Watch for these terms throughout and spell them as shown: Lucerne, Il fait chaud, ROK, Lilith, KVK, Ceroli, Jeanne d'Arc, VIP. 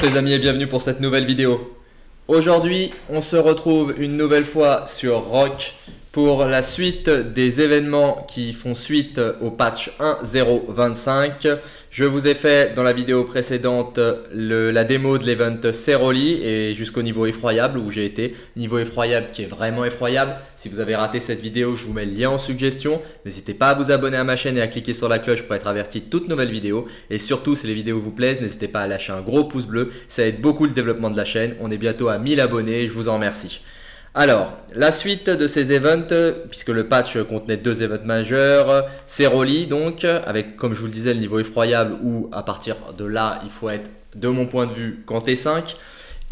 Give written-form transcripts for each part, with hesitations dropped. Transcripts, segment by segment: tous les amis et bienvenue pour cette nouvelle vidéo. Aujourd'hui, on se retrouve une nouvelle fois sur ROK pour la suite des événements qui font suite au patch 1.0.25. Je vous ai fait dans la vidéo précédente la démo de l'event Ceroli et jusqu'au niveau effroyable où j'ai été. Niveau effroyable qui est vraiment effroyable. Si vous avez raté cette vidéo, je vous mets le lien en suggestion. N'hésitez pas à vous abonner à ma chaîne et à cliquer sur la cloche pour être averti de toutes nouvelles vidéos. Et surtout, si les vidéos vous plaisent, n'hésitez pas à lâcher un gros pouce bleu. Ça aide beaucoup le développement de la chaîne. On est bientôt à 1000 abonnés et je vous en remercie. Alors, la suite de ces events, puisque le patch contenait deux events majeurs, Ceroli donc, avec comme je vous le disais le niveau effroyable où à partir de là il faut être, de mon point de vue, qu'en T5,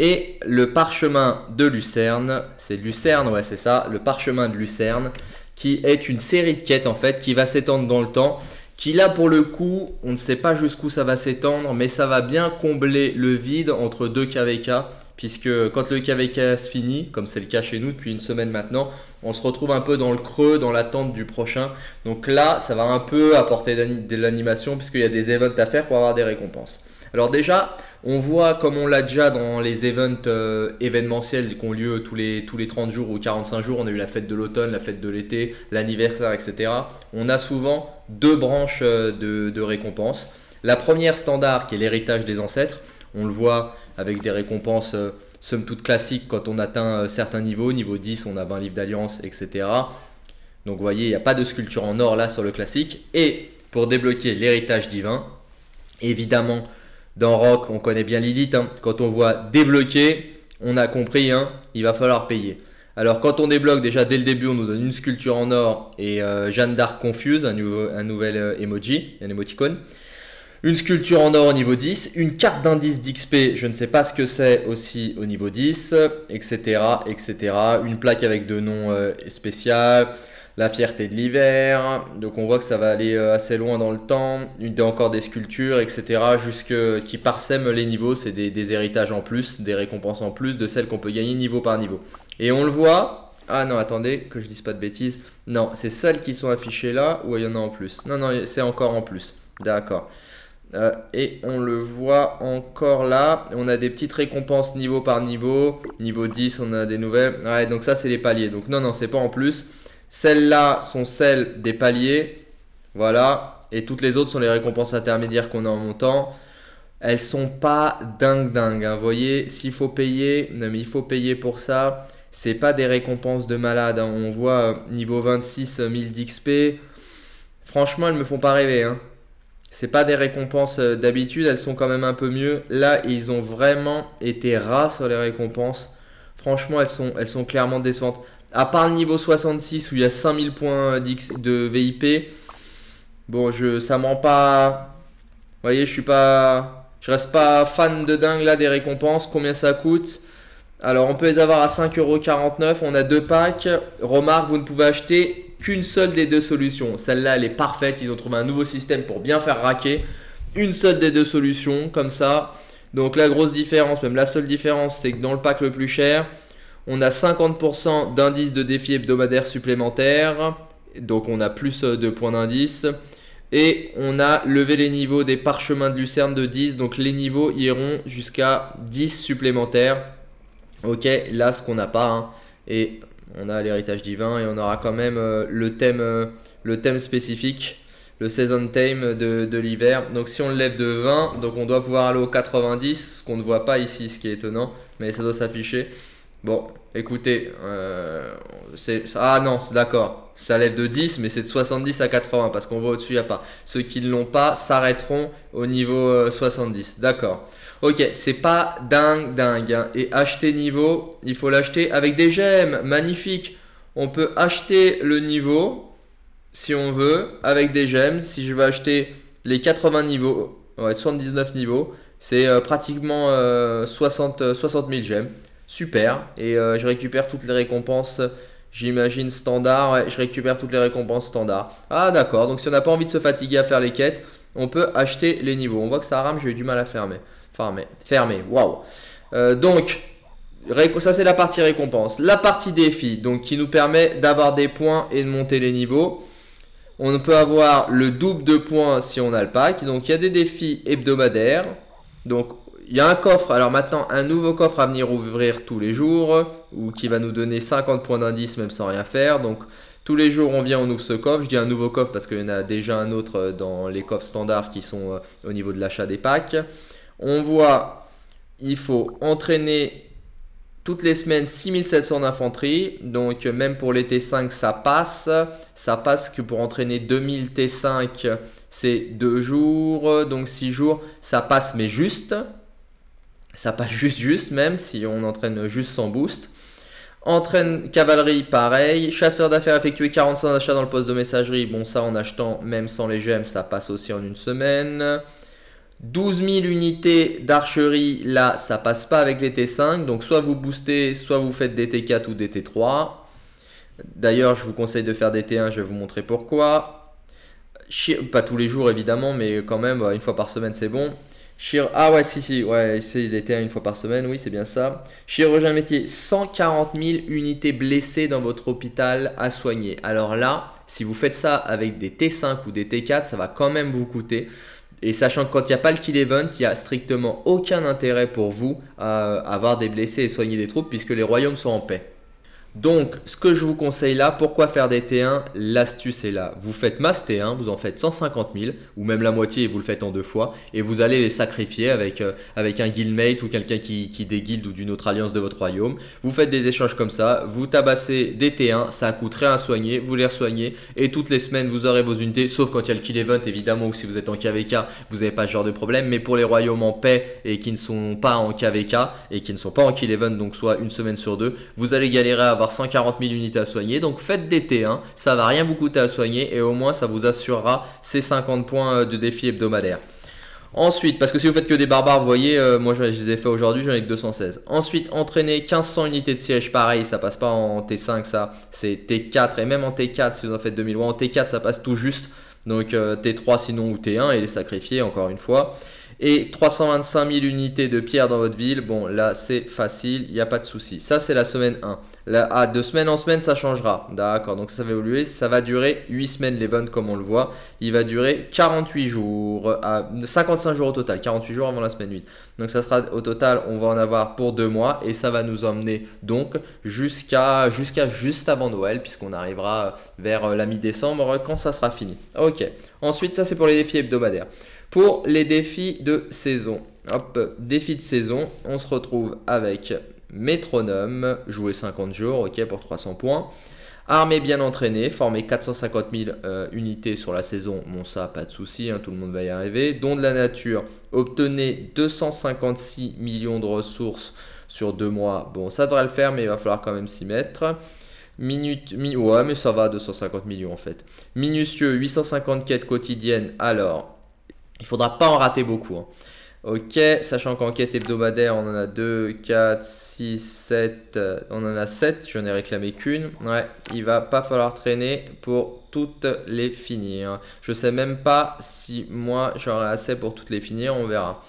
et le parchemin de Lucerne, c'est Lucerne, ouais c'est ça, le parchemin de Lucerne, qui est une série de quêtes en fait, qui va s'étendre dans le temps, qui là pour le coup, on ne sait pas jusqu'où ça va s'étendre, mais ça va bien combler le vide entre deux KVK, puisque quand le KVK se finit, comme c'est le cas chez nous depuis une semaine maintenant, on se retrouve un peu dans le creux, dans l'attente du prochain. Donc là, ça va un peu apporter de l'animation puisqu'il y a des events à faire pour avoir des récompenses. Alors déjà, on voit comme on l'a déjà dans les events événementiels qui ont lieu tous les 30 jours ou 45 jours. On a eu la fête de l'automne, la fête de l'été, l'anniversaire, etc. On a souvent deux branches de récompenses. La première standard qui est l'héritage des ancêtres. On le voit avec des récompenses somme toute classiques quand on atteint certains niveaux. Niveau 10, on a 20 livres d'alliance, etc. Donc vous voyez, il n'y a pas de sculpture en or là sur le classique. Et pour débloquer l'héritage divin, évidemment, dans ROK, on connaît bien Lilith. Hein, quand on voit débloquer, on a compris, hein, il va falloir payer. Alors quand on débloque, déjà dès le début, on nous donne une sculpture en or et Jeanne d'Arc confuse, un nouvel emoji, un émoticône. Une sculpture en or au niveau 10, une carte d'indice d'XP, je ne sais pas ce que c'est aussi au niveau 10, etc., etc. Une plaque avec deux noms spéciaux, la fierté de l'hiver, donc on voit que ça va aller assez loin dans le temps, encore des sculptures, etc., qui parsèment les niveaux, c'est des héritages en plus, des récompenses en plus de celles qu'on peut gagner niveau par niveau. Et on le voit, ah non attendez que je dise pas de bêtises, non c'est celles qui sont affichées là ou il y en a en plus, non c'est encore en plus, d'accord. Et on le voit encore là, on a des petites récompenses niveau par niveau, niveau 10 on a des nouvelles, ouais, donc ça c'est les paliers, donc non c'est pas en plus, celles-là sont celles des paliers, voilà, et toutes les autres sont les récompenses intermédiaires qu'on a en montant, elles sont pas dingues, hein. Vous voyez, s'il faut payer, non mais il faut payer pour ça, c'est pas des récompenses de malade, hein. On voit niveau 26 1000 d'XP, franchement elles me font pas rêver, hein. C'est pas des récompenses d'habitude, elles sont quand même un peu mieux. Là, ils ont vraiment été ras sur les récompenses. Franchement, elles sont clairement décevantes. À part le niveau 66 où il y a 5000 points de VIP, bon, ça me rend pas... Vous voyez, je reste pas fan de dingue là des récompenses. Combien ça coûte? Alors, on peut les avoir à 5,49 €. On a deux packs. Remarque, vous ne pouvez acheter qu'une seule des deux solutions. Celle-là, elle est parfaite. Ils ont trouvé un nouveau système pour bien faire raquer. Une seule des deux solutions, comme ça. Donc la grosse différence, même la seule différence, c'est que dans le pack le plus cher, on a 50% d'indice de défi hebdomadaire supplémentaire. Donc on a plus de points d'indice. Et on a levé les niveaux des parchemins de Lucerne de 10. Donc les niveaux iront jusqu'à 10 supplémentaires. Ok, là, ce qu'on n'a pas. Hein. Et... on a l'héritage divin et on aura quand même le thème spécifique, le season theme de l'hiver. Donc si on le lève de 20, donc on doit pouvoir aller au 90, ce qu'on ne voit pas ici, ce qui est étonnant, mais ça doit s'afficher. Bon, écoutez, ah non, c'est d'accord, ça lève de 10, mais c'est de 70 à 80, parce qu'on voit au-dessus, il n'y a pas. Ceux qui ne l'ont pas s'arrêteront au niveau 70, d'accord. Ok, c'est pas dingue, hein. Et acheter niveau, il faut l'acheter avec des gemmes, magnifique. On peut acheter le niveau, si on veut, avec des gemmes. Si je veux acheter les 80 niveaux, ouais, 79 niveaux, c'est pratiquement 60 000 gemmes. Super, et je récupère toutes les récompenses, j'imagine, standard. Ouais, je récupère toutes les récompenses standard. Ah d'accord, donc si on n'a pas envie de se fatiguer à faire les quêtes, on peut acheter les niveaux. On voit que ça rame, j'ai eu du mal à fermer. Waouh. Donc, ça c'est la partie récompense. La partie défi, donc qui nous permet d'avoir des points et de monter les niveaux. On peut avoir le double de points si on a le pack. Donc, il y a des défis hebdomadaires. Donc, Il y a un coffre, alors maintenant un nouveau coffre à venir ouvrir tous les jours ou qui va nous donner 50 points d'indice même sans rien faire. Donc tous les jours on vient, on ouvre ce coffre. Je dis un nouveau coffre parce qu'il y en a déjà un autre dans les coffres standards qui sont au niveau de l'achat des packs. On voit, il faut entraîner toutes les semaines 6700 d'infanterie. Donc même pour les T5 ça passe. Ça passe que pour entraîner 2000 T5 c'est 2 jours, donc 6 jours. Ça passe mais juste. Ça passe juste même si on entraîne juste sans boost. Entraîne cavalerie pareil. Chasseur d'affaires effectué 45 achats dans le poste de messagerie. Bon ça en achetant même sans les gemmes ça passe aussi en une semaine. 12 000 unités d'archerie là ça passe pas avec les T5. Donc soit vous boostez soit vous faites des T4 ou des T3. D'ailleurs je vous conseille de faire des T1, je vais vous montrer pourquoi. Pas tous les jours évidemment mais quand même une fois par semaine c'est bon. Ah ouais, si, ouais, il était une fois par semaine, oui, c'est bien ça. Chirurgien métier, 140 000 unités blessées dans votre hôpital à soigner. Alors là, si vous faites ça avec des T5 ou des T4, ça va quand même vous coûter. Et sachant que quand il n'y a pas le kill event, il n'y a strictement aucun intérêt pour vous à avoir des blessés et soigner des troupes puisque les royaumes sont en paix. Donc, ce que je vous conseille là, pourquoi faire des T1 ? L'astuce est là. Vous faites masse T1, vous en faites 150 000 ou même la moitié et vous le faites en deux fois et vous allez les sacrifier avec un guildmate ou quelqu'un qui déguilde ou d'une autre alliance de votre royaume. Vous faites des échanges comme ça, vous tabassez des T1, ça coûte rien à soigner, vous les re-soignez et toutes les semaines vous aurez vos unités sauf quand il y a le kill event évidemment ou si vous êtes en KVK, vous n'avez pas ce genre de problème. Mais pour les royaumes en paix et qui ne sont pas en KVK et qui ne sont pas en kill event donc soit une semaine sur deux, vous allez galérer à avoir 140 000 unités à soigner. Donc faites des T1, ça va rien vous coûter à soigner et au moins ça vous assurera ces 50 points de défi hebdomadaire. Ensuite, parce que si vous faites que des barbares, vous voyez, moi je les ai fait aujourd'hui, j'en ai que 216. Ensuite, entraîner 1500 unités de siège, pareil, ça passe pas en T5, ça c'est T4 et même en T4 si vous en faites 2000 en T4 ça passe tout juste. Donc T3 sinon ou T1 et les sacrifier encore une fois. Et 325 000 unités de pierre dans votre ville. Bon là c'est facile, il n'y a pas de souci. Ça c'est la semaine 1. De semaine en semaine ça changera. D'accord, donc ça va évoluer. Ça va durer 8 semaines l'event comme on le voit. Il va durer 48 jours, 55 jours au total, 48 jours avant la semaine 8. Donc ça sera au total, on va en avoir pour 2 mois. Et ça va nous emmener donc jusqu'à juste avant Noël puisqu'on arrivera vers la mi-décembre quand ça sera fini. Ok, ensuite ça c'est pour les défis hebdomadaires. Pour les défis de saison, hop, défis de saison, on se retrouve avec métronome, jouer 50 jours, ok, pour 300 points. Armée bien entraînée, former 450 000 unités sur la saison, bon ça pas de souci, hein, tout le monde va y arriver. Don de la nature, obtenez 256 millions de ressources sur 2 mois, bon ça devrait le faire mais il va falloir quand même s'y mettre. Ouais mais ça va, 250 millions en fait. Minutieux, 850 quêtes quotidiennes, alors... il faudra pas en rater beaucoup. Hein. Ok, sachant qu'en quête hebdomadaire, on en a 2, 4, 6, 7, on en a 7, je n'en ai réclamé qu'une. Ouais, il va pas falloir traîner pour toutes les finir. Je sais même pas si moi j'aurai assez pour toutes les finir, on verra.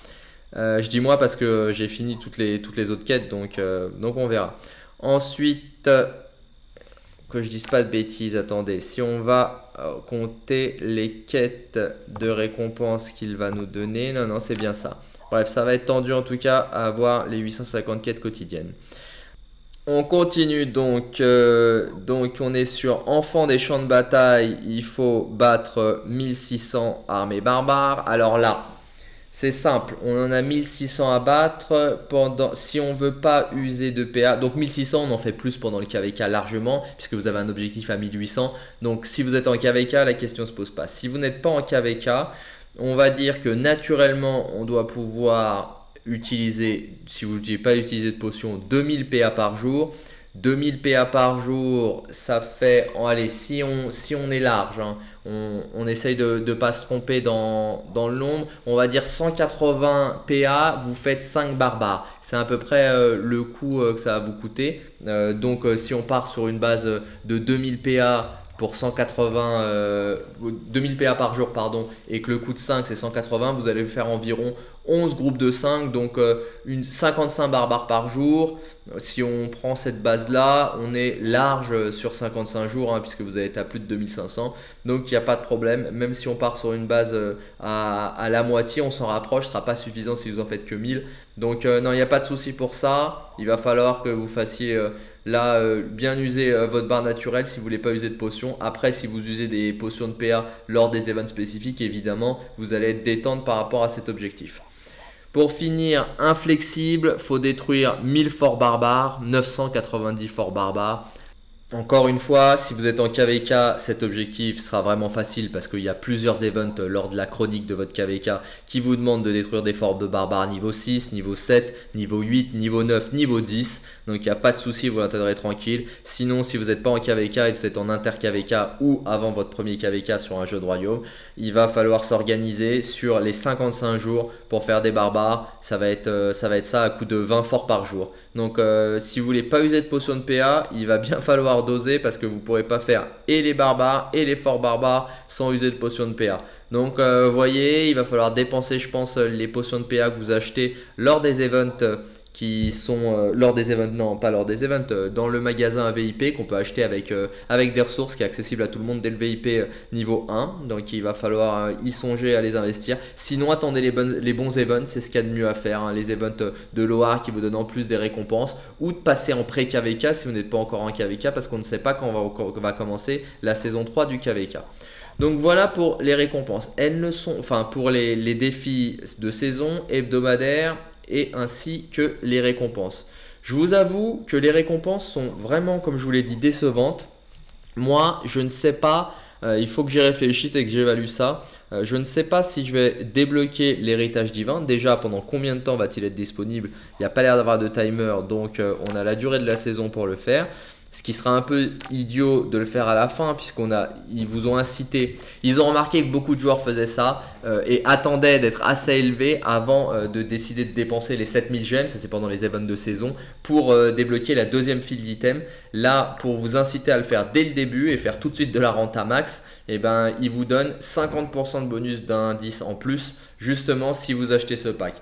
Je dis moi parce que j'ai fini toutes les autres quêtes, donc on verra. Ensuite, que je dise pas de bêtises, attendez, si on va... compter les quêtes de récompense qu'il va nous donner. Non, non, c'est bien ça. Bref, ça va être tendu en tout cas à avoir les 850 quêtes quotidiennes. On continue donc on est sur enfant des champs de bataille. Il faut battre 1600 armées barbares. Alors là, c'est simple. On en a 1600 à battre pendant, si on ne veut pas user de PA. Donc 1600, on en fait plus pendant le KVK largement puisque vous avez un objectif à 1800. Donc si vous êtes en KVK, la question ne se pose pas. Si vous n'êtes pas en KVK, on va dire que naturellement, on doit pouvoir utiliser, si vous n'utilisez pas utiliser de potion, 2000 PA par jour. 2000 PA par jour, ça fait, oh, allez, si on est large, hein, on essaye de ne pas se tromper dans le nombre, on va dire 180 PA, vous faites 5 barbares. C'est à peu près le coût que ça va vous coûter. Donc si on part sur une base de 2000 PA pour 2000 PA par jour, pardon, et que le coût de 5 c'est 180, vous allez faire environ 11 groupes de 5, donc 55 barbares par jour. Si on prend cette base là, on est large sur 55 jours hein, puisque vous êtes à plus de 2500, donc il n'y a pas de problème. Même si on part sur une base à la moitié, on s'en rapproche, ce ne sera pas suffisant si vous en faites que 1000. Donc non, il n'y a pas de souci pour ça. Il va falloir que vous fassiez bien user votre barre naturelle si vous ne voulez pas user de potions. Après, si vous usez des potions de PA lors des events spécifiques, évidemment, vous allez être détente par rapport à cet objectif. Pour finir, inflexible, faut détruire 1000 forts barbares, 990 forts barbares. Encore une fois, si vous êtes en KVK, cet objectif sera vraiment facile parce qu'il y a plusieurs events lors de la chronique de votre KVK qui vous demandent de détruire des forts barbares niveau 6, niveau 7, niveau 8, niveau 9, niveau 10. Donc il n'y a pas de souci, vous l'atteindrez tranquille. Sinon, si vous n'êtes pas en KVK et que vous êtes en inter-KVK ou avant votre premier KVK sur un jeu de royaume, il va falloir s'organiser sur les 55 jours pour faire des barbares. Ça va être ça à coup de 20 forts par jour. Donc si vous voulez pas user de potion de PA, il va bien falloir doser parce que vous pourrez pas faire et les barbares et les forts barbares sans user de potions de PA. Donc vous voyez, il va falloir dépenser, je pense, les potions de PA que vous achetez lors des events qui sont dans le magasin VIP qu'on peut acheter avec des ressources, qui est accessible à tout le monde dès le VIP niveau 1. Donc il va falloir y songer à les investir. Sinon, attendez les bons events, c'est ce qu'il y a de mieux à faire hein. Les events de Loire qui vous donnent en plus des récompenses, ou de passer en pré-KVK si vous n'êtes pas encore en KVK, parce qu'on ne sait pas quand on va commencer la saison 3 du KVK. Donc voilà pour les récompenses. Elles ne sont, enfin pour les défis de saison hebdomadaires et ainsi que les récompenses. Je vous avoue que les récompenses sont vraiment, comme je vous l'ai dit, décevantes. Moi, je ne sais pas, il faut que j'y réfléchisse et que j'évalue ça. Je ne sais pas si je vais débloquer l'héritage divin. Déjà, pendant combien de temps va-t-il être disponible? Il n'y a pas l'air d'avoir de timer, donc on a la durée de la saison pour le faire. Ce qui sera un peu idiot de le faire à la fin, puisqu'on a, ils vous ont incité, ils ont remarqué que beaucoup de joueurs faisaient ça et attendaient d'être assez élevés avant de décider de dépenser les 7000 gemmes, ça c'est pendant les events de saison, pour débloquer la deuxième file d'items. Là, pour vous inciter à le faire dès le début et faire tout de suite de la renta max, eh ben, ils vous donnent 50% de bonus d'1 indice en plus, justement si vous achetez ce pack.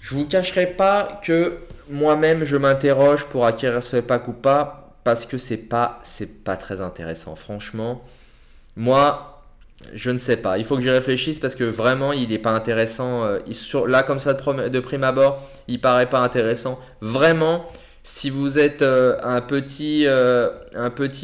Je ne vous cacherai pas que moi-même je m'interroge pour acquérir ce pack ou pas, parce que c'est pas très intéressant, franchement. Moi, je ne sais pas. Il faut que j'y réfléchisse parce que vraiment, il n'est pas intéressant. Là, comme ça, de prime abord, il paraît pas intéressant. Vraiment, si vous êtes un petit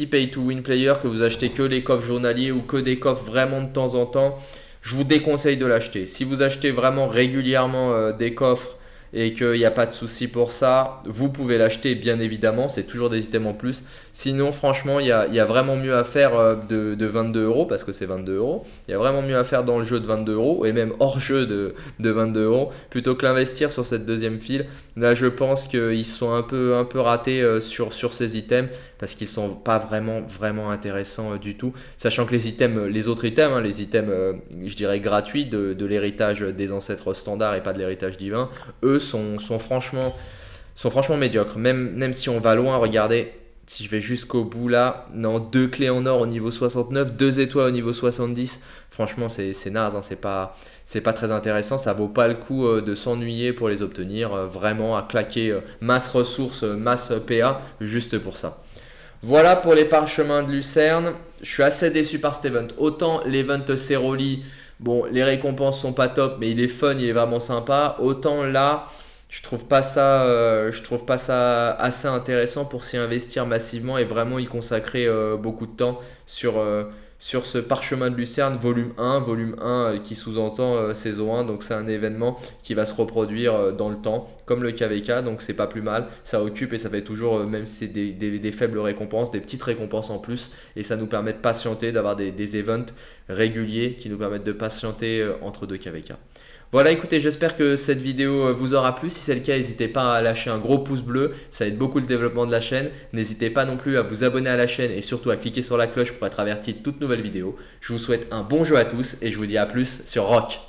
pay-to-win player, que vous achetez que les coffres journaliers ou que des coffres vraiment de temps en temps, je vous déconseille de l'acheter. Si vous achetez vraiment régulièrement des coffres, et qu'il n'y a pas de souci pour ça, vous pouvez l'acheter bien évidemment, c'est toujours des items en plus. Sinon, franchement, il y a vraiment mieux à faire de 22 euros, parce que c'est 22 euros. Il y a vraiment mieux à faire dans le jeu de 22 euros et même hors jeu de 22 euros plutôt que l'investir sur cette deuxième file. Là, je pense qu'ils sont un peu ratés sur ces items, parce qu'ils sont pas vraiment intéressants du tout, sachant que les autres items, je dirais gratuits de l'héritage des ancêtres standards et pas de l'héritage divin, eux sont franchement médiocres. Même si on va loin, regardez, si je vais jusqu'au bout là, non, 2 clés en or au niveau 69, 2 étoiles au niveau 70, franchement c'est naze, hein, c'est pas très intéressant, ça vaut pas le coup de s'ennuyer pour les obtenir, vraiment à claquer masse ressources, masse PA juste pour ça. Voilà pour les parchemins de Lucerne. Je suis assez déçu par cet event. Autant l'event Ceroli, bon, les récompenses sont pas top, mais il est fun, il est vraiment sympa. Autant là, je trouve pas ça assez intéressant pour s'y investir massivement et vraiment y consacrer beaucoup de temps sur ce parchemin de Lucerne volume 1 qui sous-entend saison 1. Donc c'est un événement qui va se reproduire dans le temps comme le KVK, donc c'est pas plus mal, ça occupe et ça fait toujours, même si c'est des faibles récompenses, des petites récompenses en plus, et ça nous permet de patienter, d'avoir des events réguliers qui nous permettent de patienter entre deux KVK. Voilà, écoutez, j'espère que cette vidéo vous aura plu. Si c'est le cas, n'hésitez pas à lâcher un gros pouce bleu, ça aide beaucoup le développement de la chaîne. N'hésitez pas non plus à vous abonner à la chaîne et surtout à cliquer sur la cloche pour être averti de toutes nouvelles vidéos. Je vous souhaite un bon jeu à tous et je vous dis à plus sur ROK.